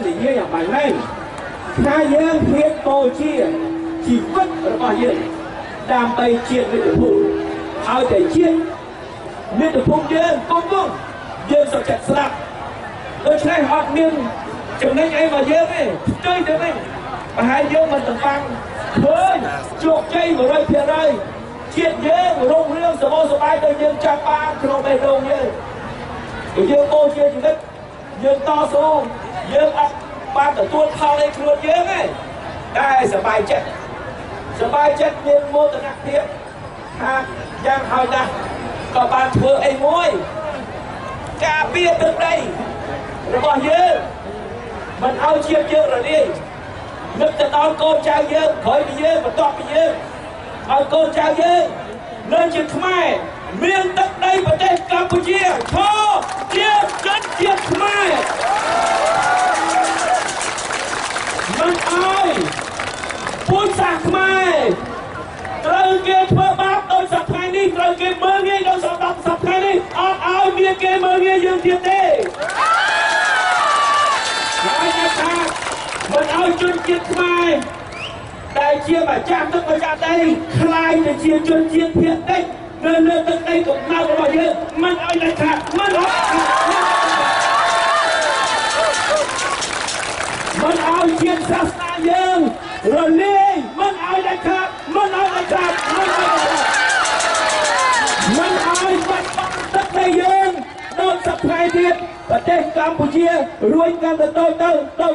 ដែលនិយាយអំពីមែនថាយើងព្រៀបបូជាជីវិតរបស់យើងដើម្បីជាតិមាតុភូមិឲ្យតែជាតិមាតុភូមិយើងកំពុងយើងសុខចិត្តស្លាប់ដូច្នេះអត់មានចំណេញអីមកយើងទេផ្ទុយទៅវិញប្រហែលយើងមិនតំបាំងឃើញជោគជ័យ 100% ជាតិយើងរុងរឿងសបោសបាយទៅយើងចាប់បានក្នុងបេះដូងយើងយើងបូជាជីវិតយើងតស៊ូយើងអត់បានទទួលផលអីខ្លួនយើងទេតែសប្បាយចិត្តមានមោទនភាពថាយ៉ាងហើយណាស់ក៏បានធ្វើអីមួយការពារទឹកដីរបស់យើងមិនឲ្យជាតិយើងរលាយនឹកទៅដល់កូនចៅយើងក្រោយពីយើងបន្ទាប់ពីយើងឲ្យកូនចៅយើងនៅជាខ្មែរមានទឹកដីប្រទេសកម្ពុជាឈរជាជនជាតិខ្មែរមិនឲ្យពូជសាសន៍ខ្មែរត្រូវគេធ្វើបាបដោយសារថ្ងៃនេះត្រូវគេមើលងាយដោយសារ10ថ្ងៃនេះអត់ឲ្យមានគេមើលងាយយើងទៀតទេមិនឲ្យជនជាតិខ្មែរដែលជាម្ចាស់ទឹកម្ចាស់ដីខ្លាយទៅជាជនជាតិភាគតិចនៅលើទឹកដីកំណើតរបស់យើងមិនឲ្យដាច់ខាតមិនអត់មិនឲ្យជាតិសាសនាយើងរលាយមិនឲ្យដាច់ខាតមិនឲ្យដាច់ខាតមិនឲ្យបាត់បង់ទឹកដីយើងដូចសព្វថ្ងៃទៀតប្រទេសកម្ពុជារួចកាន់តែតូច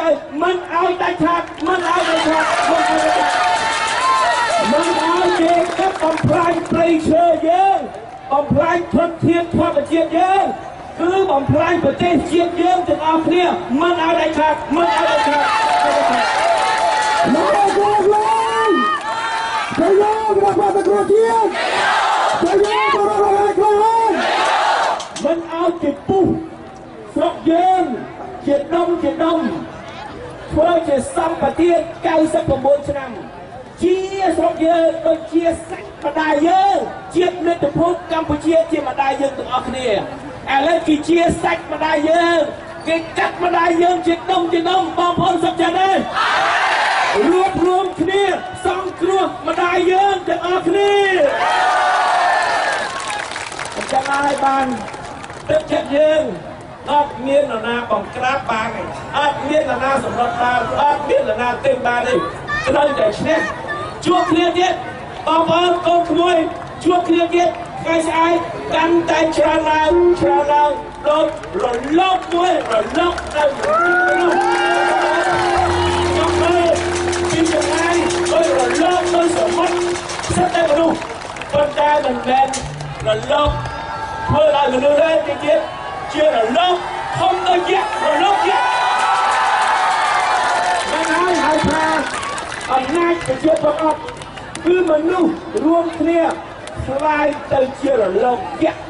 ទៅមិនឲ្យដាច់ខាតមិនឲ្យគេកាប់បំផ្លាញព្រៃឈើយើងបំផ្លាញធនធានធម្មជាតិយើងគឺបំផ្លាញប្រទេសជាតិយើងទាំងអស់គ្នាមិនឲ្យដាច់ខាតមិនឲ្យគេពុះស្រុកយើងជាដុំធ្វើជាសម្បត្តិ99ឆ្នាំជាស្រុកយើងដូចជាសាច់ម្ដាយយើងជាតិមាតុភូមិកម្ពុជាជាម្ដាយយើងទាំងអស់គ្នាឥឡូវគេជាសាច់ម្ដាយយើងគេកាត់ម្ដាយយើងជាដុំបងប្អូនសុខចិត្តទេរួមគ្នាសង្គ្រោះម្ដាយយើងទាំងអស់គ្នាចាំឲ្យបានទឹកចិត្តយើងអត់មាននរណាបង្ក្រាបបានទេអត់មាននរណាសម្រត់បានអត់មាននរណាទេបានទេត្រូវតែឈ្នះជួបគ្នាទៀតបងប្អូនកូនក្មួយជួបគ្នាទៀតថ្ងៃស្អែកកាន់តែច្រើនឡើងដូចរលកមួយរលកទៅខ្ញុំមើលពីចម្ងាយដោយរលកទៅសមុទ្រសិតតែមនុស្សប៉ុន្តែមិនមែនរលកធ្វើឲ្យមនុស្សទេទៀតជារលកធំដូចយក្សរលកយក្សមិនហើយហៅថាអំណាចប្រជាពលរដ្ឋគឺមនុស្សរួមគ្នាឆ្លៃទៅជារលកយក្ស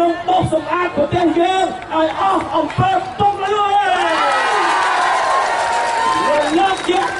នឹងបោសសម្អាតប្រទេសយើងឲ្យអស់អំពើទុកលុយរលកយក្ស